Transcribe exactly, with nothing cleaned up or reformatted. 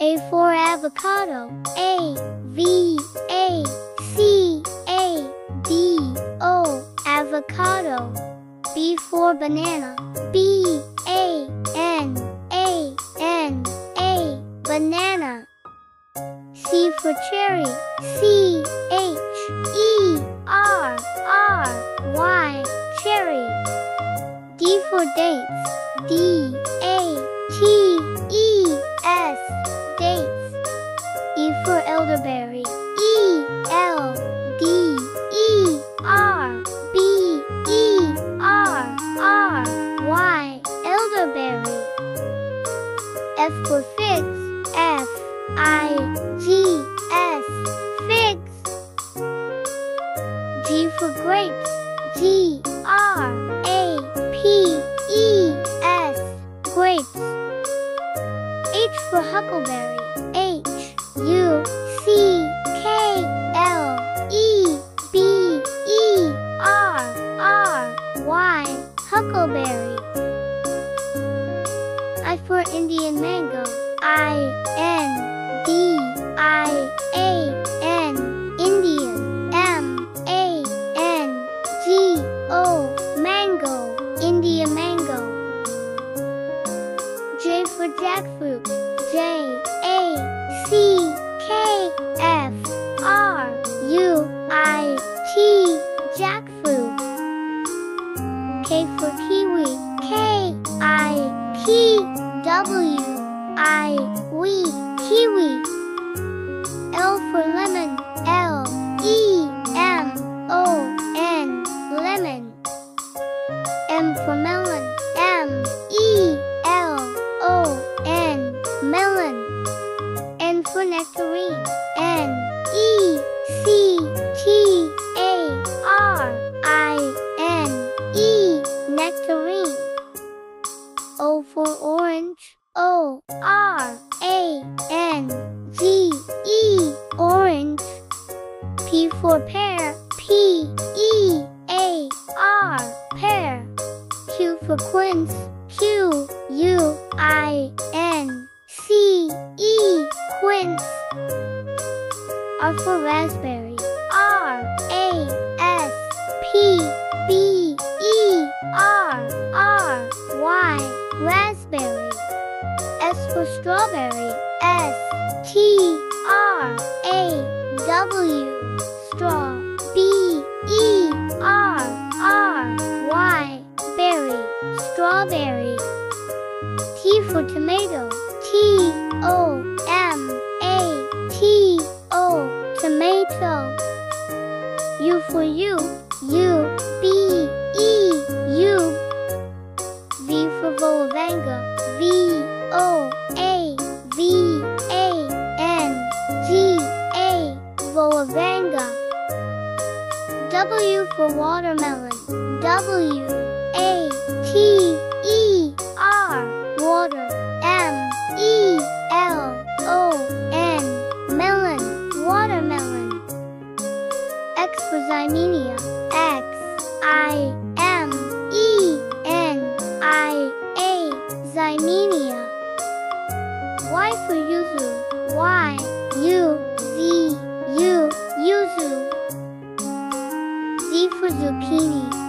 A for avocado. A, V, A, C, A, D, O, avocado. B for banana. B, A, N, A, N, A, banana. C for cherry. C, H, E, R, R, Y, cherry. D for dates. D, A, T, E, S, dates. E for elderberry. E, L, D, E, R, B, E, R, R, Y, elderberry. F for figs. F, I, G, S, figs. G for grapes. G, R, A, P, E, S, grapes. H for huckleberry. H, U, C, K, L, E, B, E, R, R, Y, huckleberry. I for Indian mango. I, N, D, I, A, N, Indian. M, A, N, G, O, mango, India mango. J for jackfruit. J, A, C, K, F, R, U, I, T, jackfruit. K for kiwi. K, I, K, W, I, we, kiwi. L for lemon. L, E, M, O, N, lemon. M for melon. M, E, L, O, N, melon. N for nectarine. N, E, C, T, A, R, I, N, E, nectarine. O for orange. O, R, A, N, G, E, orange. P for pear. P, E, A, R, pear. Q for quince. Q, U, I, N, C, E, quince. R for raspberry. R, A, S, P, B, E, R, R, Y, raspberry. S for strawberry. S, T, R, A, W, straw. B, E, R, R, Y, berry, strawberry. T for tomato. T, O, M, A, T, O, tomato. U for you. U, B, E, U. V for volvanga. V, O, A, V, A, N, G, A, volvanga. W for watermelon. W, A, T, E, R, water. M, E, L, O, N, melon, watermelon. X for Zymedia. X, I, M, E, N, I, A, Zymedia. Y for yuzu. Y, U, Z, U, yuzu. Z for zucchini.